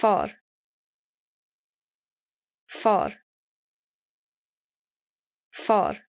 Far, far, far.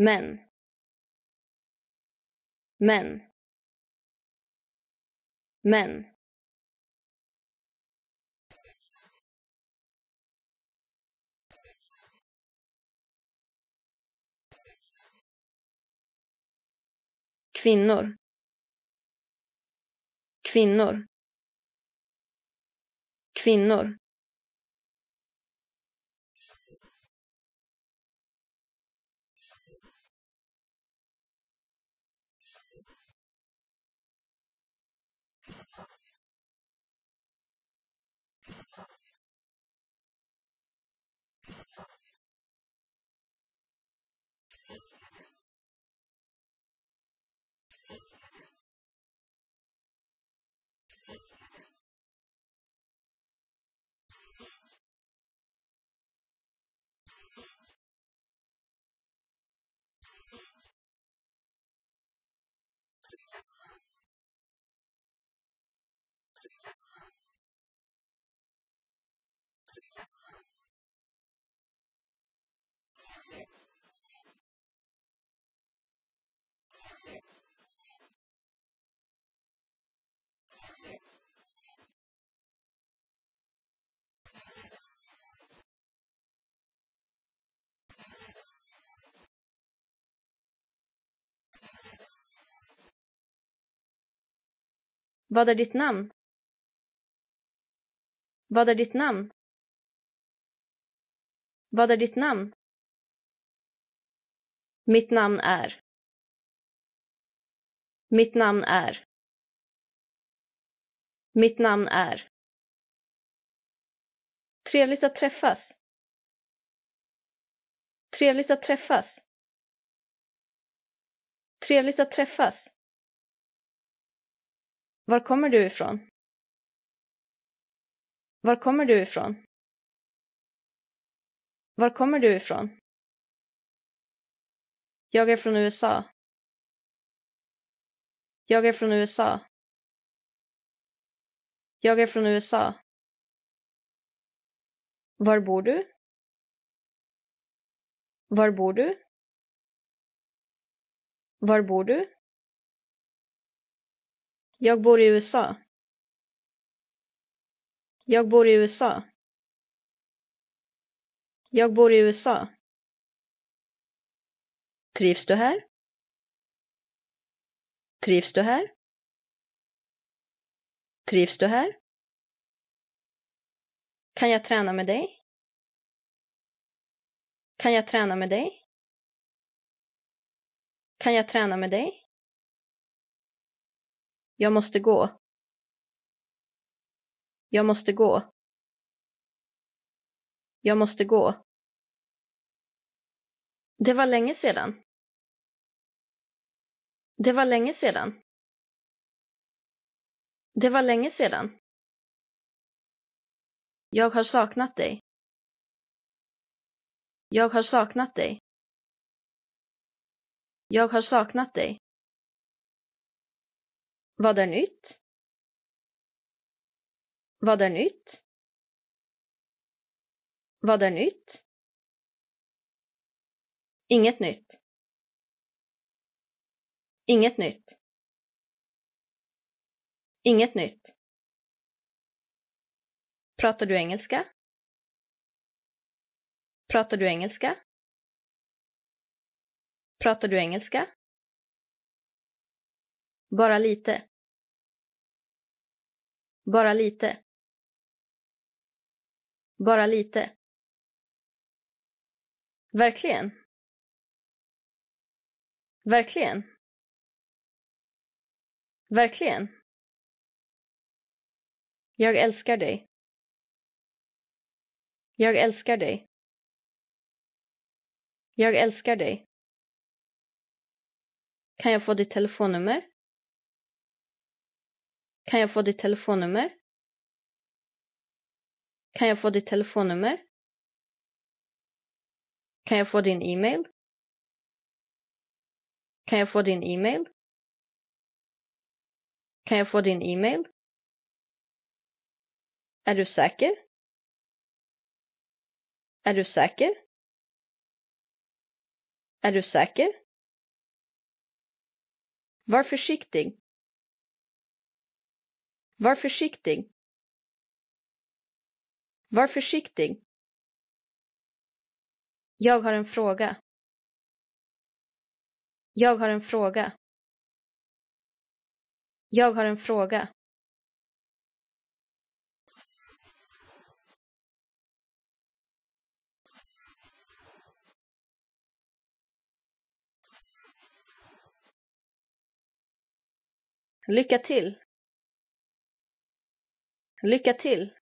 Men. Kvinnor. Kvinnor. Kvinnor. Vad är ditt namn? Vad är ditt namn? Vad är ditt namn? Mitt namn är. Mitt namn är. Mitt namn är. Trevligt att träffas. Trevligt att träffas. Trevligt att träffas. Var kommer du ifrån? Var kommer du ifrån? Var kommer du ifrån? Jag är från USA. Jag är från USA. Jag är från USA. Var bor du? Var bor du? Var bor du? Jag bor i USA. Jag bor i USA. Jag bor i USA. Trivs du här? Trivs du här? Trivs du här? Kan jag träna med dig? Kan jag träna med dig? Kan jag träna med dig? Jag måste gå. Jag måste gå. Jag måste gå. Det var länge sedan. Det var länge sedan. Det var länge sedan. Jag har saknat dig. Jag har saknat dig. Jag har saknat dig. Vad är nytt? Vad är nytt? Vad är nytt? Inget nytt. Inget nytt. Inget nytt. Pratar du engelska? Pratar du engelska? Pratar du engelska? Bara lite. Bara lite. Bara lite. Verkligen. Verkligen. Verkligen. Jag älskar dig. Jag älskar dig. Jag älskar dig. Kan jag få ditt telefonnummer? Kan jag få ditt telefonnummer? Kan jag få ditt telefonnummer? Kan jag få din e-mail? Kan jag få din e-mail? Kan jag få din e-mail? Är du säker? Är du säker? Är du säker? Var försiktig. Var försiktig. Var försiktig. Jag har en fråga. Jag har en fråga. Jag har en fråga. Lycka till. Lycka till.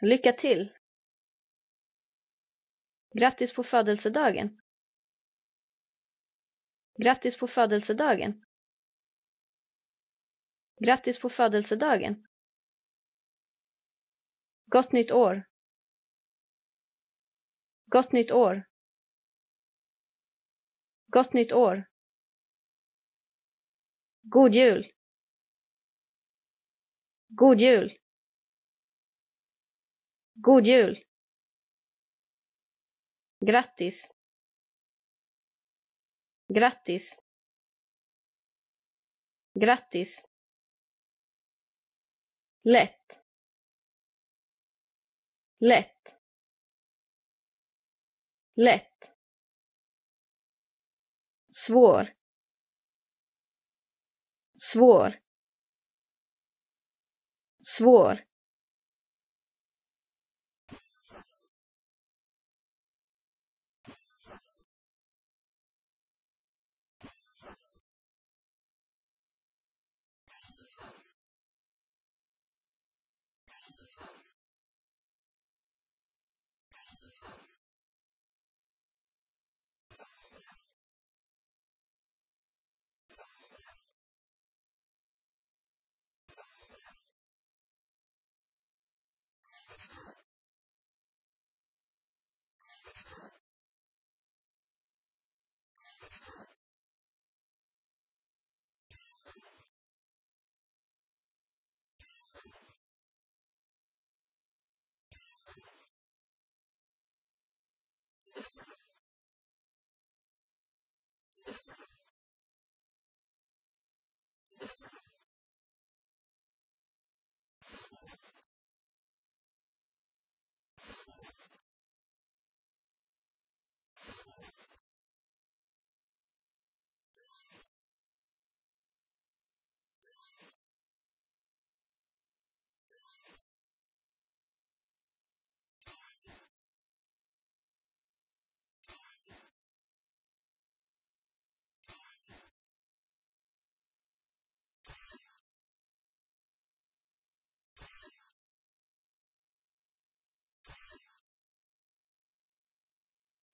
Lycka till. Grattis på födelsedagen. Grattis på födelsedagen. Grattis på födelsedagen. Gott nytt år. Gott nytt år. Gott nytt år. God jul. God jul. God jul. Grattis. Grattis. Grattis. Lätt. Lätt. Lätt. Svår. Svår. Svår.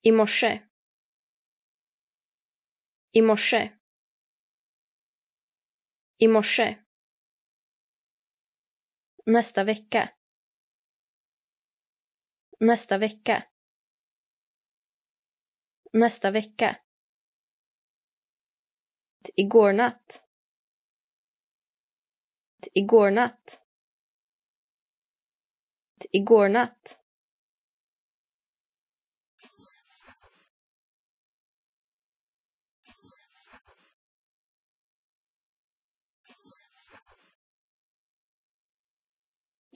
y Moshe, y Moshe, y Moshe. Nästa vecka, nästa vecka, nästa vecka. Igår natt, igår natt, igår natt.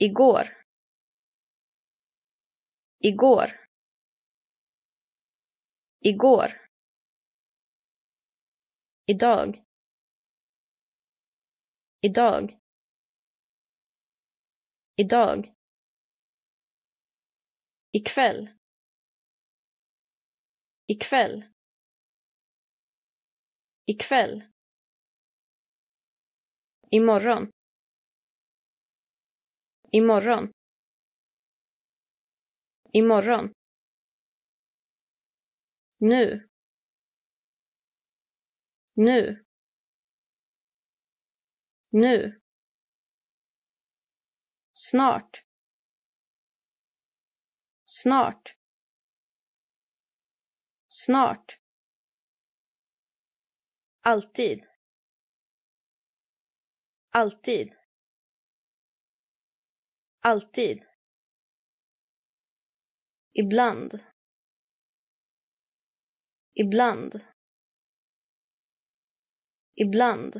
Igår, igår, igår. Idag, idag, idag. Ikväll, ikväll, ikväll. Imorgon, imorgon, imorgon. Nu, nu, nu. Snart, snart, snart. Alltid, alltid, alltid. Ibland, ibland, ibland.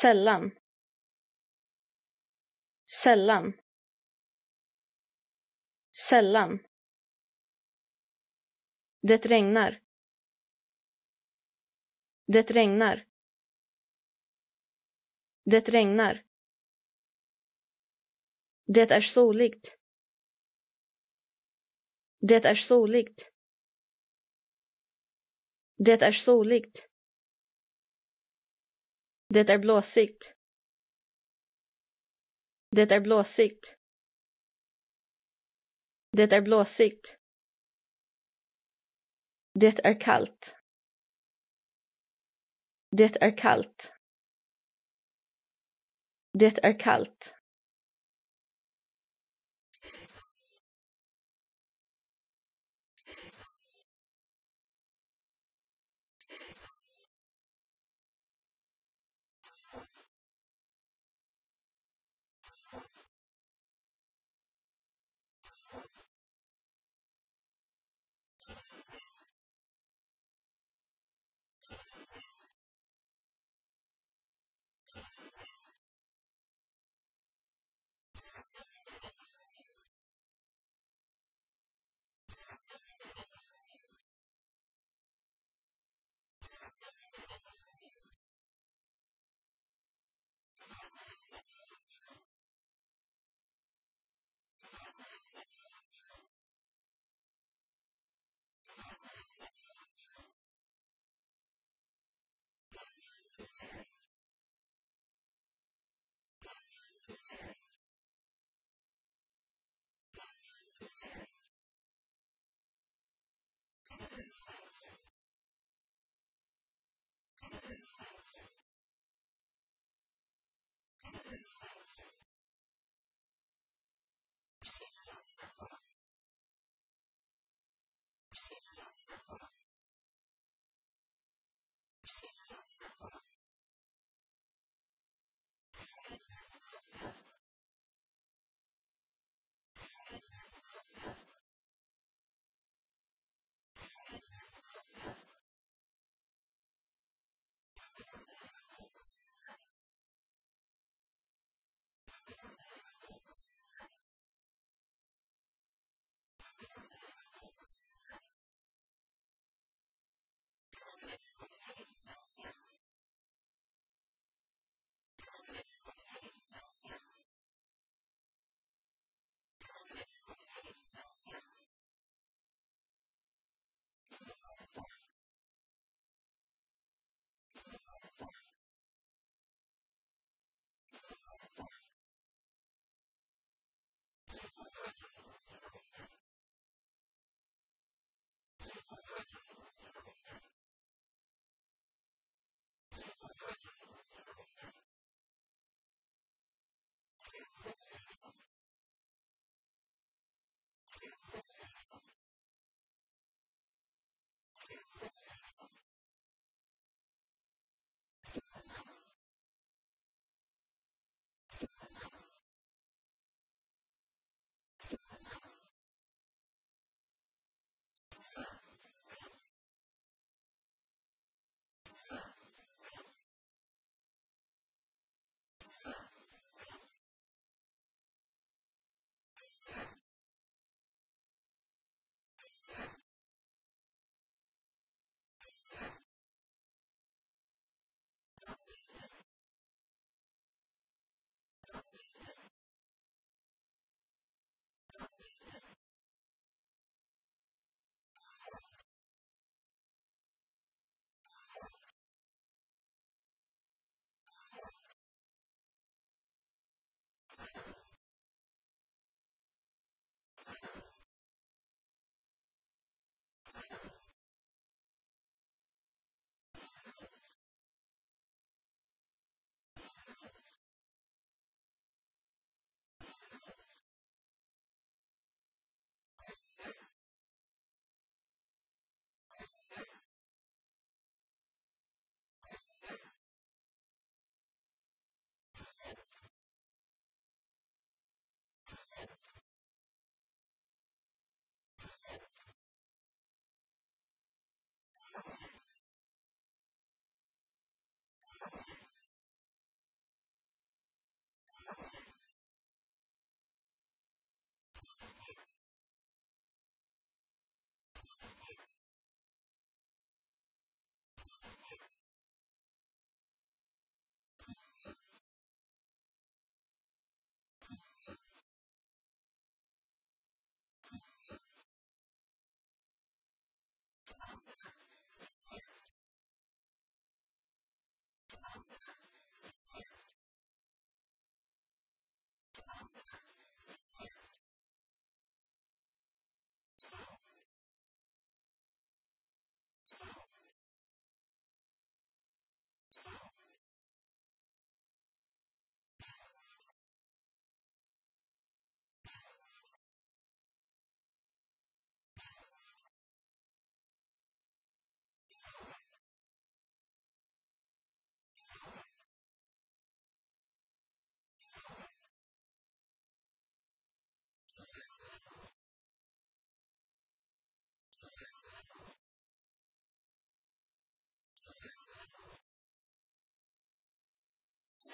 Sällan, sällan, sällan. Det regnar, det regnar, det regnar. Det är soligt, det är soligt, det är soligt. Det är blåsigt, det är blåsigt, det är blåsigt. Det är kallt, det är kallt, det är kallt.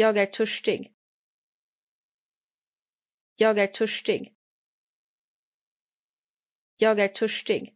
Jag är törstig. Jag är törstig. Jag är törstig.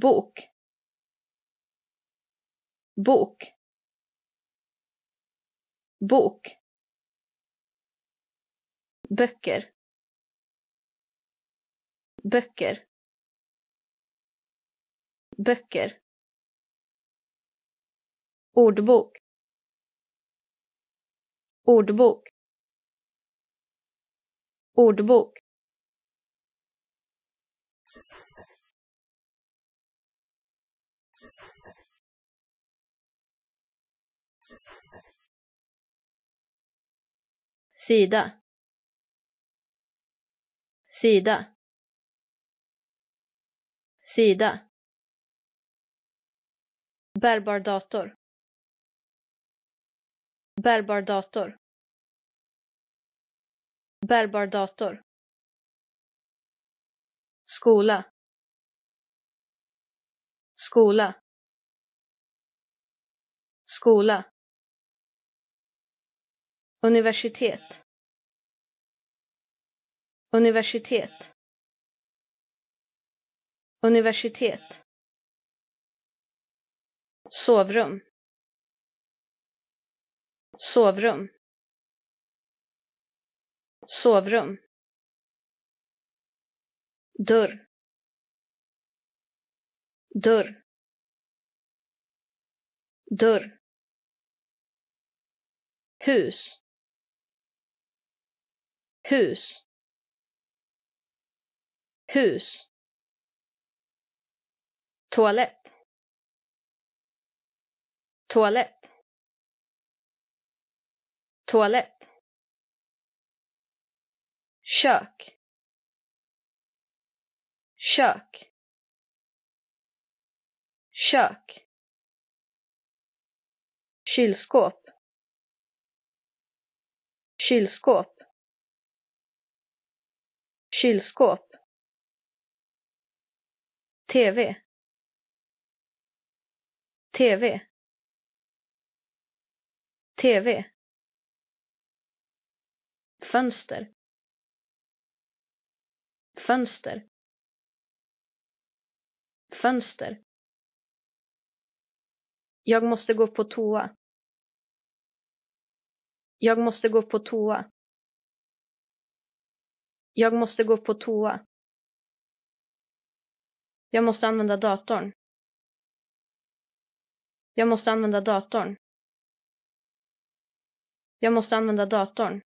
bok, bok, bok, böcker, böcker, böcker, ordbok, ordbok, ordbok. Sida, sida, sida. Bärbar dator, bärbar dator, bärbar dator. Skola, skola, skola. Universitet, universitet, universitet. Sovrum, sovrum, sovrum. Dörr, dörr, dörr. Hus, hus, hus. Toalett, toalett, toalett. Kök, kök, kök. Kylskåp, kylskåp, kylskåp. TV, TV, TV. Fönster, fönster, fönster. Jag måste gå på toa, jag måste gå på toa, jag måste gå på toa. Jag måste använda datorn, jag måste använda datorn, jag måste använda datorn.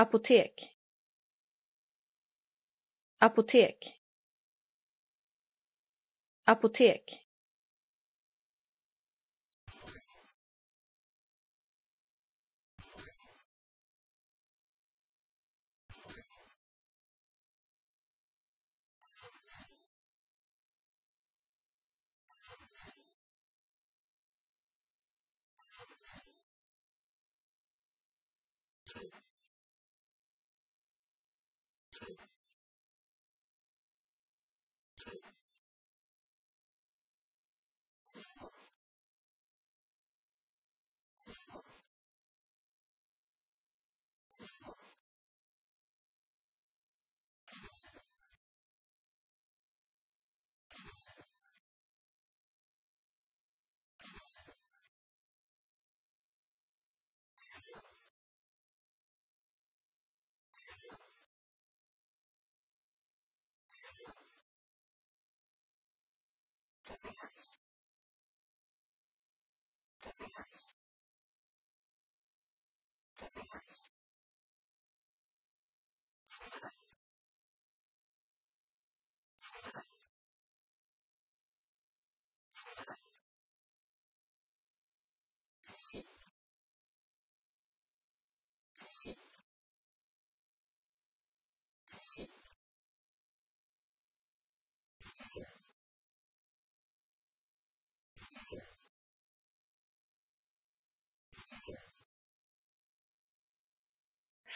Apotek, apotek, apotek.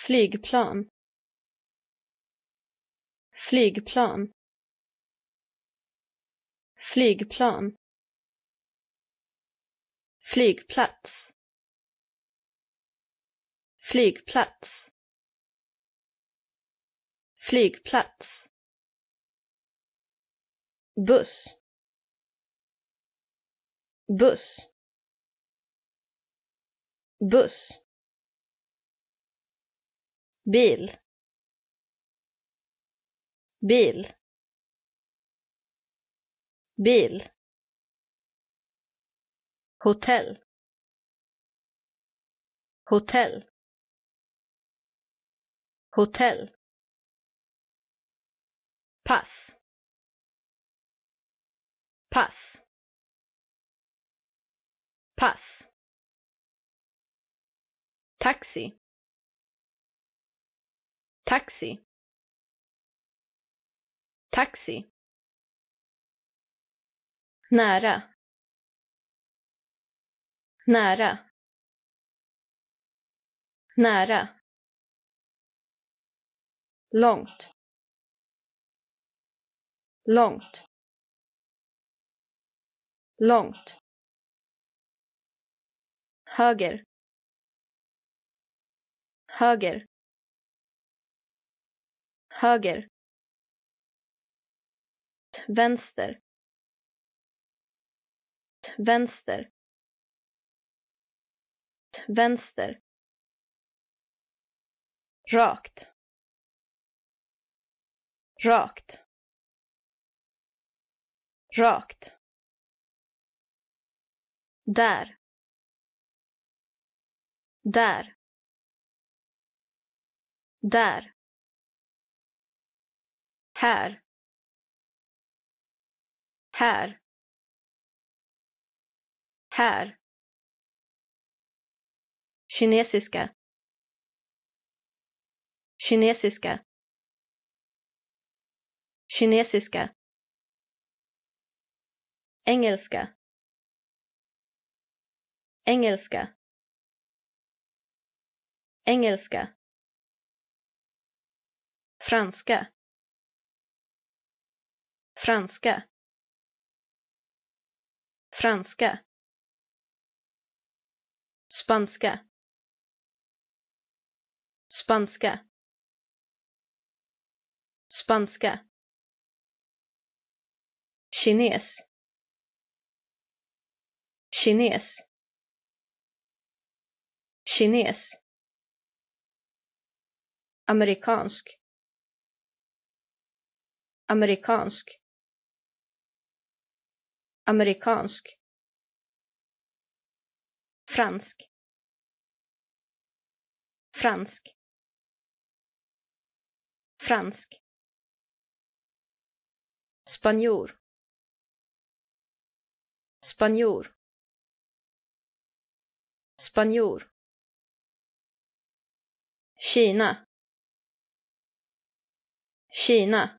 Flygplan, flygplan, flygplan, flygplats, flygplats, flygplats, buss, buss, buss, bil, bil, bil, hotell, hotell, hotell, pass, pass, pass, taxi, taxi, taxi, nära, nära, nära, långt, långt, långt, höger, höger, höger, vänster, vänster, vänster, rakt, rakt, rakt, där, där, där, här, här, här, kinesiska, kinesiska, kinesiska, engelska, engelska, engelska, franska, franska, franska, spanska, spanska, spanska, kines, kines, kines, amerikansk, amerikansk, amerikansk, fransk, fransk, fransk, spanjor, spanjor, spanjor, Kina, Kina,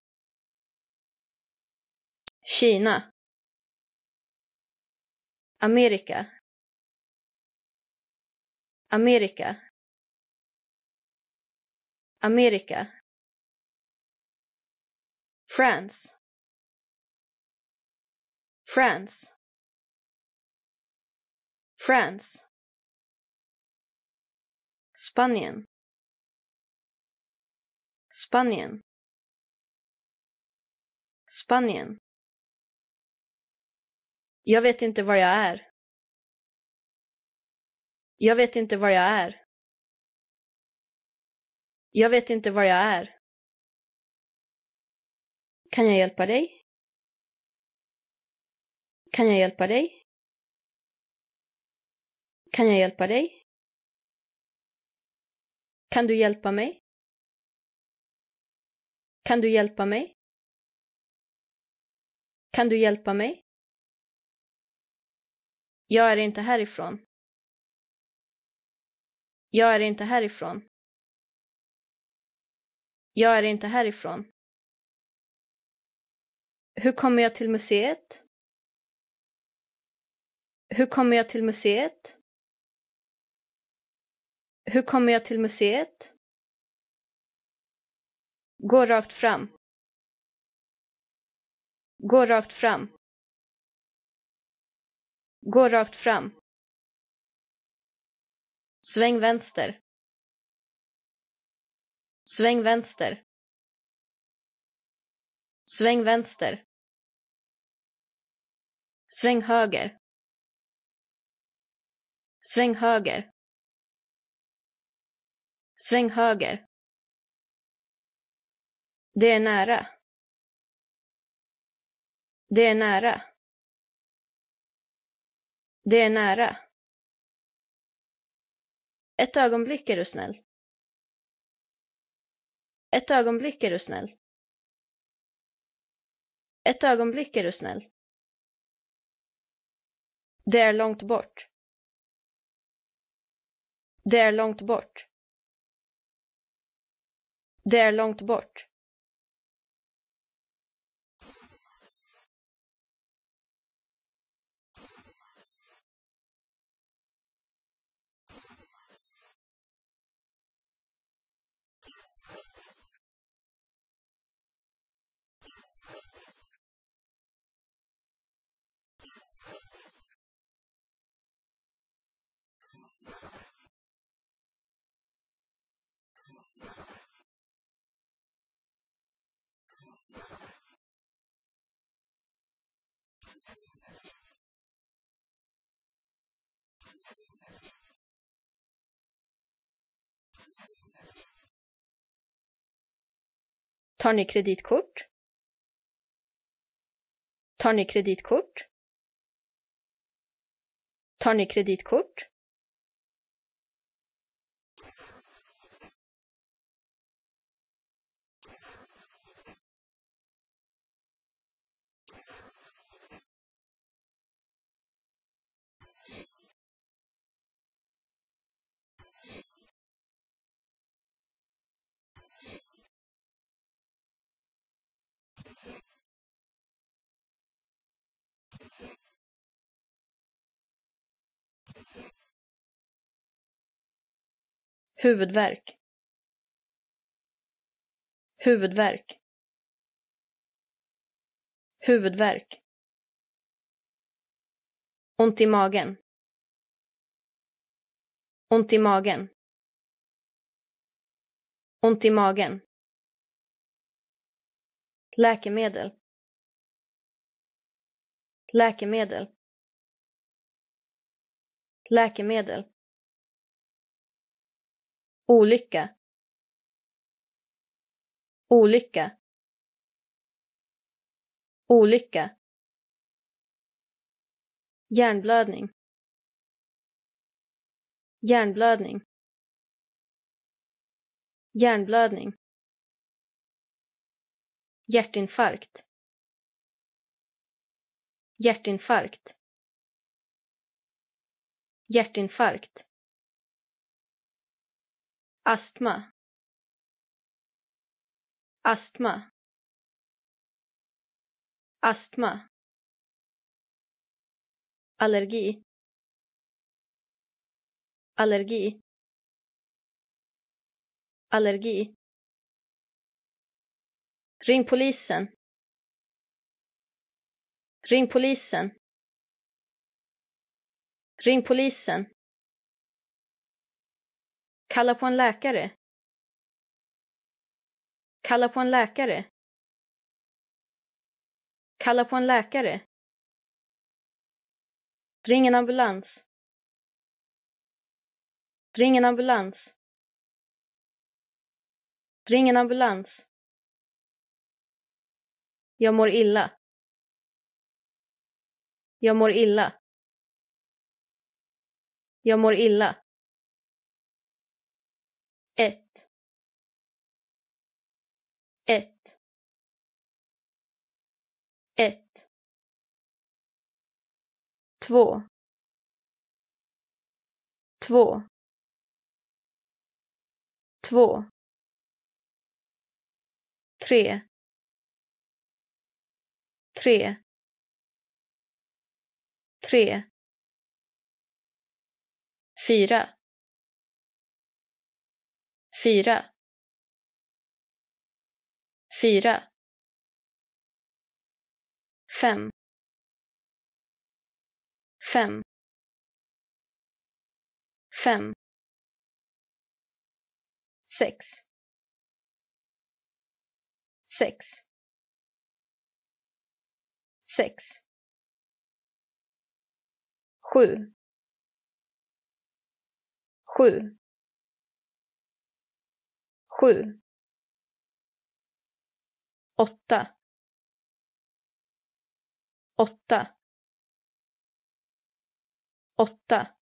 Kina, Amerika, Amerika, Amerika, France, France, France, Spanien, Spanien, Spanien. Jag vet inte var jag är. Jag vet inte var jag är. Jag vet inte var jag är. Can I help today? Can I help today? Can I help today? Kan du hjälpa mig? Kan du hjälpa mig? Kan du hjälpa mig? Jag är inte härifrån. Jag är inte härifrån. Jag är inte härifrån. Hur kommer jag till museet? Hur kommer jag till museet? Hur kommer jag till museet? Gå rakt fram. Gå rakt fram. Gå rakt fram. Sväng vänster. Sväng vänster. Sväng vänster. Sväng höger. Sväng höger. Sväng höger. Det är nära. Det är nära. Det är nära. Ett ögonblick är du snäll. Ett ögonblick är du snäll. Ett ögonblick är du snäll. Det är långt bort. Det är långt bort. Det är långt bort. Tar ni kreditkort? Tar ni kreditkort? Tar ni kreditkort? Huvudvärk. Huvudvärk. Huvudvärk. Ont i magen. Ont i magen. Ont i magen. Läkemedel. Läkemedel. Läkemedel. Olycka. Olycka. Olycka. Hjärnblödning. Hjärnblödning. Hjärnblödning. Hjärtinfarkt. Hjärtinfarkt. Hjärtinfarkt. Astma. Astma. Astma. Allergi. Allergi. Allergi. Ring polisen. Ring polisen. Ring polisen. Kalla på en läkare. Kalla på en läkare. Kalla på en läkare. Ring en ambulans. Ring en ambulans. Ring en ambulans. Jag mår illa. Jag mår illa. Jag mår illa. Ett. Ett. Ett. Två. Två. Två. Tre. Tre. Tre. Fyra. Fyra. Fyra. Fem. Fem. Fem. Sex. Sex. Sex. Sju. Sju. Sju. Åtta. Åtta. Åtta.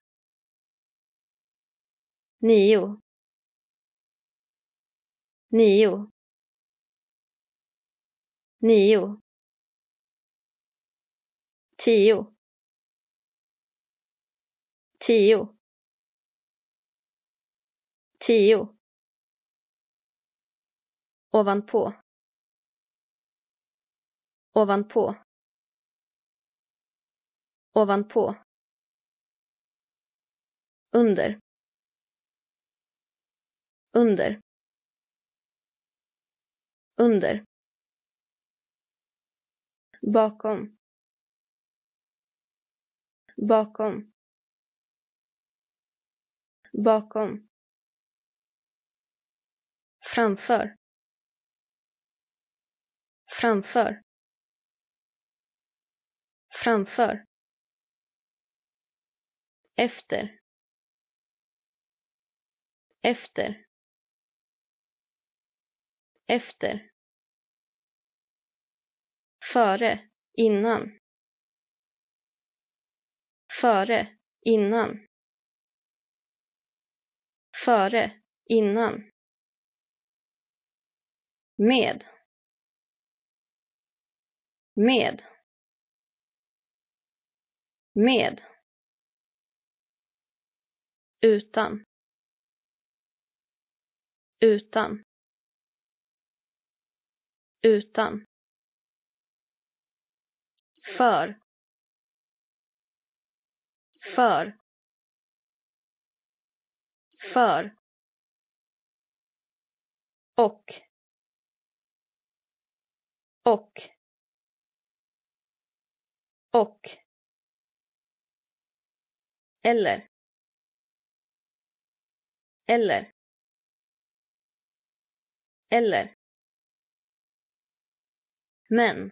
Nio. Nio. Nio. Tio. Tio. Tio. Ovanpå. Ovanpå. Ovanpå. Under. Under. Under. Bakom. Bakom. Bakom. Framför. Framför. Framför. Efter. Efter. Efter. Före. Innan. Före. Innan. Före. Innan. Med. Med. Med. Utan. Utan. Utan. För. För. För. Och. Och. Och. Eller. Eller. Eller. Men.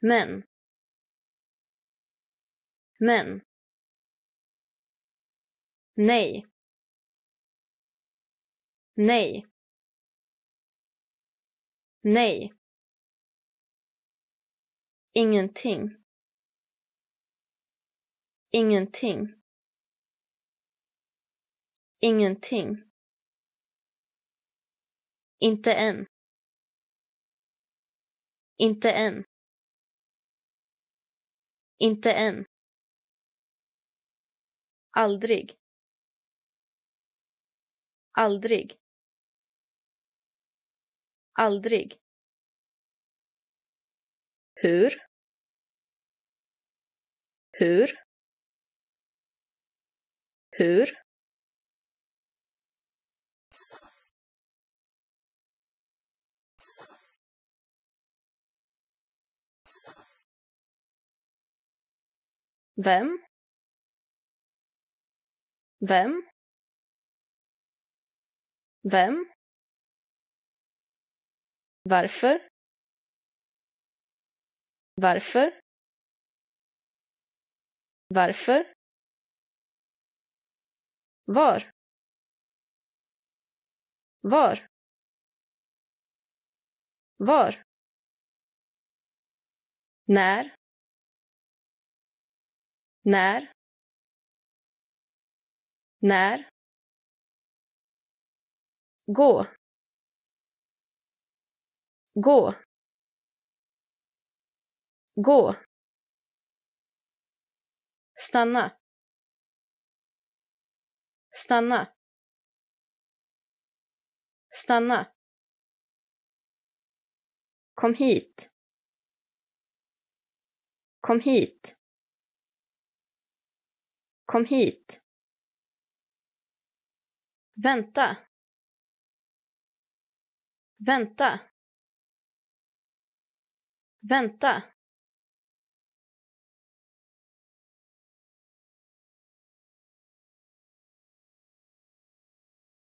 Men. Men. Nej. Nej. Nej. Ingenting. Ingenting. Ingenting. Inte än. Inte än. Inte än. Aldrig. Aldrig. Aldrig. Hur? Hur? Hur? Vem? Vem? Vem? Varför? Varför? Varför? Var? Var? Var? När? När? När? Gå. Gå. Gå. Stanna. Stanna. Stanna. Kom hit. Kom hit. Kom hit. Vänta. Vänta. Vänta.